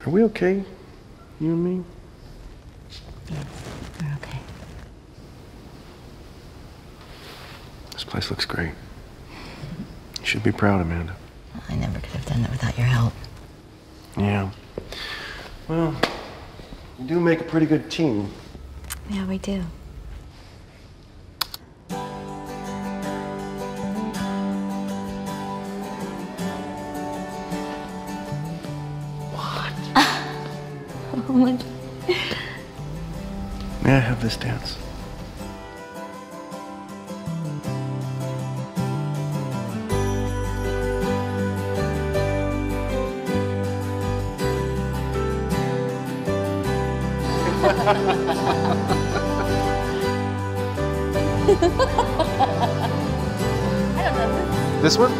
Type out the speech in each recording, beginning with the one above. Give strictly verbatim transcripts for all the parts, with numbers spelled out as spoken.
Are we okay, you and me? Yeah, we're okay. This place looks great. You should be proud, Amanda. I never could have done that without your help. Yeah. Well, we do make a pretty good team. Yeah, we do. May I have this dance? I don't know. This one?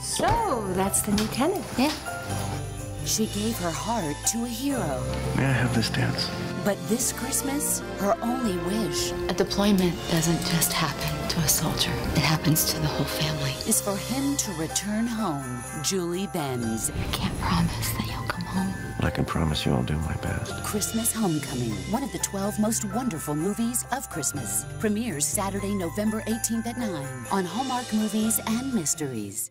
So, that's the new tenant. Yeah. She gave her heart to a hero. May I have this dance? But this Christmas, her only wish. A deployment doesn't just happen to a soldier. It happens to the whole family. Is for him to return home. Julie Benz. I can't promise that you'll come home. But I can promise you I'll do my best. Christmas Homecoming, one of the twelve most wonderful movies of Christmas. Premieres Saturday, November eighteenth at nine on Hallmark Movies and Mysteries.